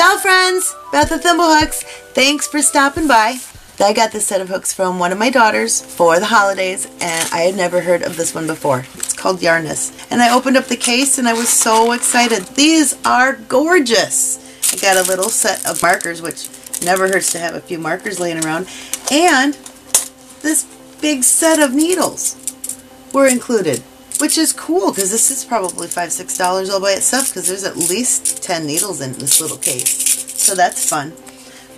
Ciao friends, Beth of Thimblehooks. Thanks for stopping by. I got this set of hooks from one of my daughters for the holidays, and I had never heard of this one before. It's called Yarniss. And I opened up the case and I was so excited. These are gorgeous. I got a little set of markers, which never hurts to have a few markers laying around, and this big set of needles were included, which is cool because this is probably $5–6 all by itself because there's at least 10 needles in this little case. So that's fun.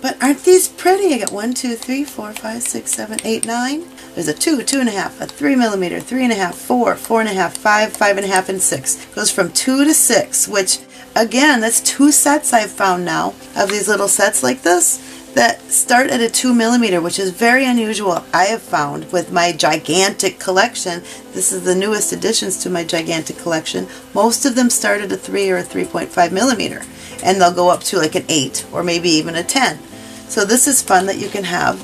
But aren't these pretty? I got 1, 2, 3, 4, 5, 6, 7, 8, 9. There's a 2, 2.5, a 3mm, 3.5, 4, 4.5, 5, 5.5, and 6. It goes from 2 to 6, which again, that's 2 sets I've found now of these little sets like this that start at a 2mm, which is very unusual. I have found with my gigantic collection, this is the newest additions to my gigantic collection, most of them start at a 3 or a 3.5mm, and they'll go up to like an 8 or maybe even a 10. So this is fun that you can have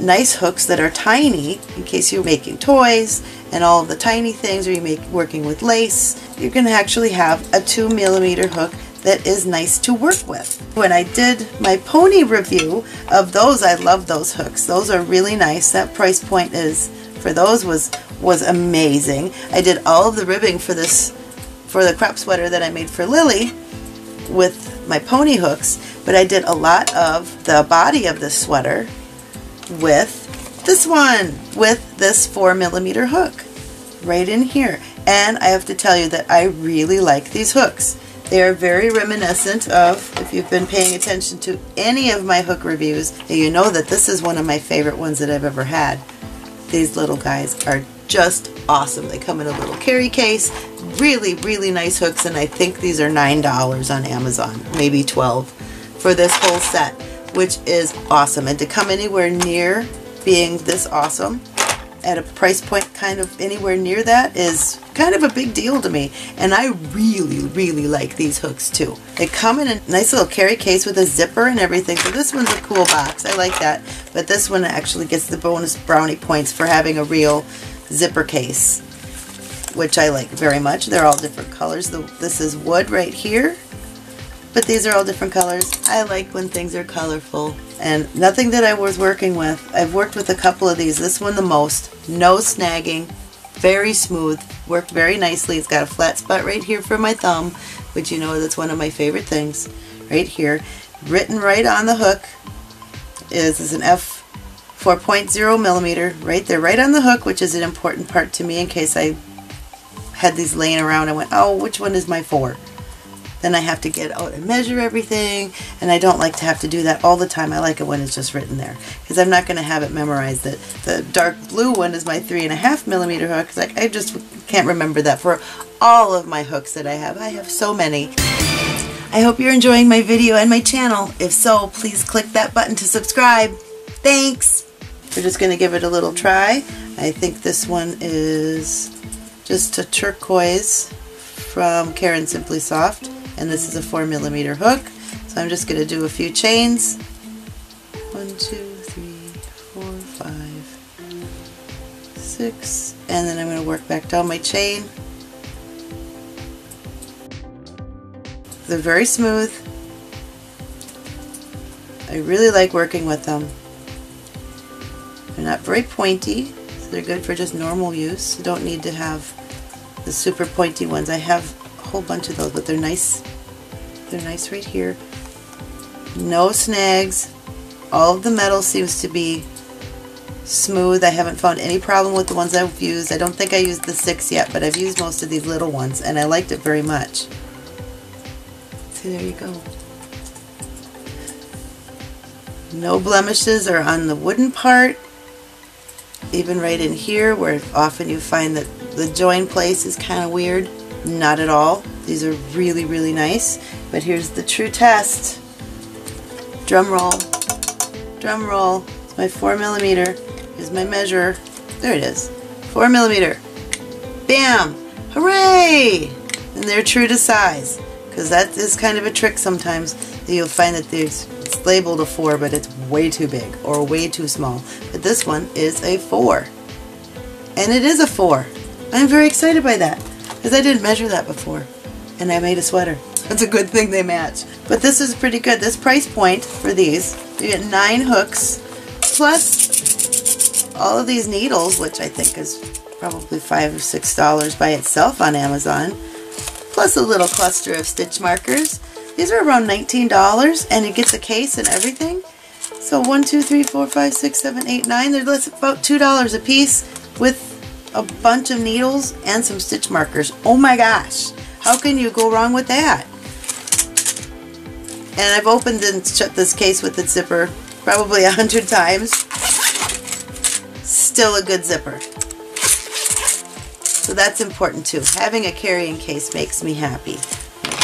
nice hooks that are tiny in case you're making toys and all of the tiny things, or you make working with lace. You can actually have a 2mm hook that is nice to work with. When I did my pony review of those, I love those hooks. Those are really nice. That price point is for those was amazing. I did all of the ribbing for this, for the crop sweater that I made for Lily with my pony hooks, but I did a lot of the body of this sweater with this one, with this 4mm hook right in here. And I have to tell you that I really like these hooks. They are very reminiscent of, if you've been paying attention to any of my hook reviews, you know that this is one of my favorite ones that I've ever had. These little guys are just awesome. They come in a little carry case. Really, really nice hooks, and I think these are $9 on Amazon, maybe $12 for this whole set, which is awesome. And to come anywhere near being this awesome, at a price point kind of anywhere near that, is kind of a big deal to me. And I really, really like these hooks too. They come in a nice little carry case with a zipper and everything. So this one's a cool box. I like that. But this one actually gets the bonus brownie points for having a real zipper case, which I like very much. They're all different colors. This is wood right here, but these are all different colors. I like when things are colorful. And nothing that I was working with, I've worked with a couple of these, this one the most, no snagging, very smooth, worked very nicely. It's got a flat spot right here for my thumb, which you know that's one of my favorite things, right here. Written right on the hook is an F 4.0mm, right there, right on the hook, which is an important part to me in case I had these laying around and went, oh, which one is my 4? Then I have to get out and measure everything, and I don't like to have to do that all the time. I like it when it's just written there because I'm not going to have it memorized that the dark blue one is my 3.5mm hook. Like, I just can't remember that for all of my hooks that I have. I have so many. I hope you're enjoying my video and my channel. If so, please click that button to subscribe. Thanks! We're just going to give it a little try. I think this one is just a turquoise from Karen Simply Soft. And this is a 4mm hook. So I'm just going to do a few chains. 1, 2, 3, 4, 5, 6. And then I'm going to work back down my chain. They're very smooth. I really like working with them. They're not very pointy, so they're good for just normal use. You don't need to have the super pointy ones. I have whole bunch of those, but they're nice. They're nice right here. No snags. All of the metal seems to be smooth. I haven't found any problem with the ones I've used. I don't think I used the 6 yet, but I've used most of these little ones, and I liked it very much. So there you go. No blemishes are on the wooden part. Even right in here, where often you find that the join place is kind of weird. Not at all. These are really, really nice. But here's the true test. Drum roll. Drum roll. It's my 4mm. Here's my measure. There it is. 4mm. Bam! Hooray! And they're true to size, because that is kind of a trick sometimes. You'll find that it's labeled a 4, but it's way too big or way too small. But this one is a 4. And it is a 4. I'm very excited by that, because I didn't measure that before, and I made a sweater. That's a good thing they match. But this is pretty good. This price point for these, you get 9 hooks plus all of these needles, which I think is probably $5 or $6 by itself on Amazon, plus a little cluster of stitch markers. These are around $19, and it gets a case and everything. So 1, 2, 3, 4, 5, 6, 7, 8, 9. They're about $2 a piece with a bunch of needles and some stitch markers. Oh my gosh, how can you go wrong with that? And I've opened and shut this case with its zipper probably 100 times. Still a good zipper. So that's important too. Having a carrying case makes me happy.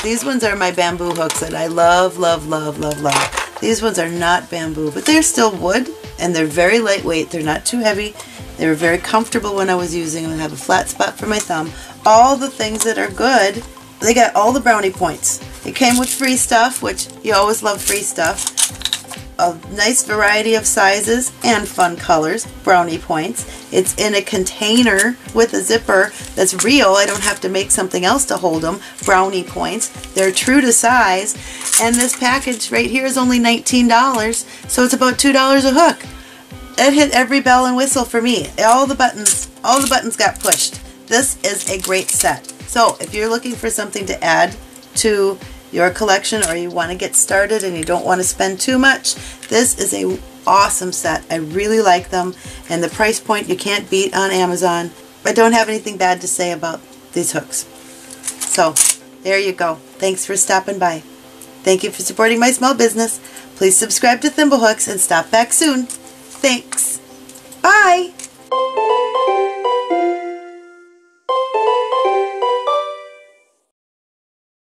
These ones are my bamboo hooks that I love, love, love, love, love. These ones are not bamboo, but they're still wood and they're very lightweight. They're not too heavy. They were very comfortable when I was using them. I have a flat spot for my thumb. All the things that are good, they got all the brownie points. It came with free stuff, which you always love free stuff. A nice variety of sizes and fun colors, brownie points. It's in a container with a zipper that's real. I don't have to make something else to hold them. Brownie points. They're true to size. And this package right here is only $19, so it's about $2 a hook. It hit every bell and whistle for me. All the buttons got pushed. This is a great set. So if you're looking for something to add to your collection, or you want to get started and you don't want to spend too much, this is an awesome set. I really like them, and the price point you can't beat on Amazon. I don't have anything bad to say about these hooks. So there you go. Thanks for stopping by. Thank you for supporting my small business. Please subscribe to Thimblehooks and stop back soon. Thanks. Bye.